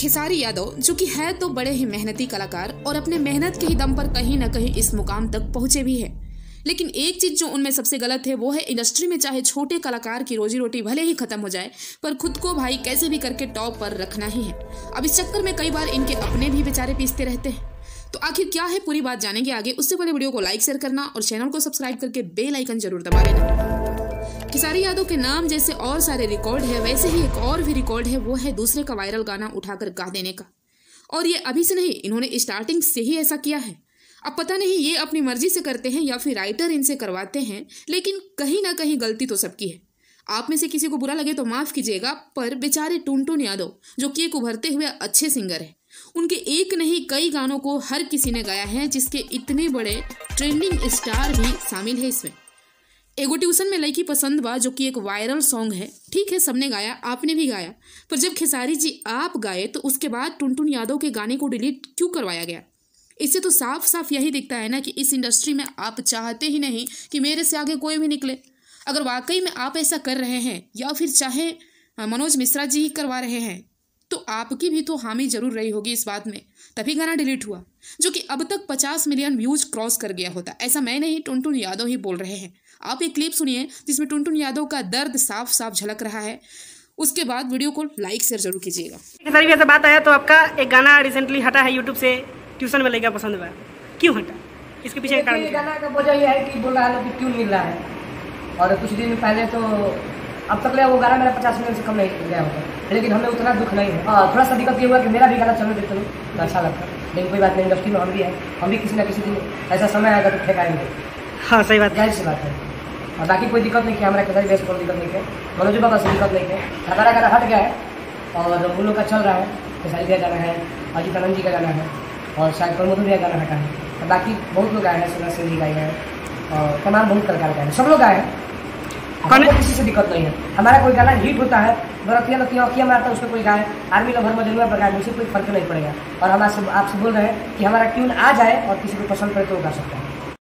खेसारी यादव, जो कि है तो बड़े ही मेहनती कलाकार और अपने मेहनत के ही दम पर कहीं ना कहीं इस मुकाम तक पहुंचे भी हैं, लेकिन एक चीज़ जो उनमें सबसे गलत है वो है इंडस्ट्री में चाहे छोटे कलाकार की रोजी रोटी भले ही खत्म हो जाए पर खुद को भाई कैसे भी करके टॉप पर रखना ही है। अब इस चक्कर में कई बार इनके अपने भी बेचारे पीसते रहते हैं। तो आखिर क्या है पूरी बात जानेंगे आगे, उससे पहले वीडियो को लाइक शेयर करना और चैनल को सब्सक्राइब करके बेल आइकन जरूर दबा लेना। खेसारी यादव के नाम जैसे और सारे रिकॉर्ड है वैसे ही एक और भी रिकॉर्ड है, वो है दूसरे का वायरल गाना उठाकर गा देने का। और ये अभी से नहीं, इन्होंने स्टार्टिंग से ही ऐसा किया है। अब पता नहीं ये अपनी मर्जी से करते हैं या फिर राइटर इनसे करवाते हैं, लेकिन कहीं ना कहीं गलती तो सबकी है। आप में से किसी को बुरा लगे तो माफ कीजिएगा, पर बेचारे टुनटुन यादव जो कि एक उभरते हुए अच्छे सिंगर है, उनके एक नहीं कई गानों को हर किसी ने गाया है, जिसके इतने बड़े ट्रेंडिंग स्टार भी शामिल है इसमें। एगो ट्यूशन में लड़की पसंद बा जो कि एक वायरल सॉन्ग है, ठीक है सबने गाया, आपने भी गाया, पर जब खेसारी जी आप गाए तो उसके बाद टुनटुन यादव के गाने को डिलीट क्यों करवाया गया? इससे तो साफ साफ यही दिखता है ना कि इस इंडस्ट्री में आप चाहते ही नहीं कि मेरे से आगे कोई भी निकले। अगर वाकई में आप ऐसा कर रहे हैं या फिर चाहे मनोज मिश्रा जी ही करवा रहे हैं, तो आपकी भी तो हामी जरूर रही होगी इस बात में, तभी गाना डिलीट हुआ, जो कि अब तक 50 मिलियन व्यूज क्रॉस कर गया होता। ऐसा मैं नहीं, टुनटुन यादव ही बोल रहे हैं। आप एक क्लिप सुनिए जिसमें टुनटुन यादव का दर्द साफ साफ झलक रहा है। उसके बाद वीडियो को लाइक शेयर जरूर कीजिएगा। खेसारी जी ऐसा बात आया तो आपका एक गाना रिसेंटली हटा है यूट्यूब से, ट्यूशन में लेगा पसंद हुआ, क्यों हटा? इसके पीछे कारण गाना का वजह यह है कि बोल रहा है कि क्यों मिल रहा है। और कुछ दिन पहले तो अब तक वो गाना मेरा 50 मिलियन से कम नहीं गया होगा, लेकिन हमें उतना दुख नहीं है। थोड़ा सा दिक्कत ये हुआ कि मेरा भी गाना चलने देते तो अच्छा लगता, लेकिन कोई बात नहीं, इंडस्ट्री में हम भी है, हम भी किसी ना किसी दिन ऐसा समय आएगा तो फेंकाएंगे। हाँ सही बात, जाहिर सी बात है। और बाकी कोई दिक्कत नहीं है, हमारा कदर बेस्ट कोई दिक्कत नहीं है, मनोज बाबा से दिक्कत नहीं है। हमारा गाना हट गया है और उन लोग का चल रहा है, खेसारी जी का गाना है, अजीत आनंद जी का गाना है और शायद प्रमोद भी गाना हटा है। बाकी बहुत लोग आए हैं, सोना सिंह जी गाए हैं और तमाम बहुत प्रकार का है, सब लोग आए हैं, किसी से दिक्कत नहीं है। हमारा कोई गाना हिट होता है, बरतिया लतिया अखिया मारता है, उसको कोई गाए, आर्मी लोग मजलुआ पर गाए, उसे कोई फर्क नहीं पड़ेगा। और हम आपसे बोल रहे हैं कि हमारा ट्यून आ जाए और किसी को पसंद पड़े तो गा सकता है।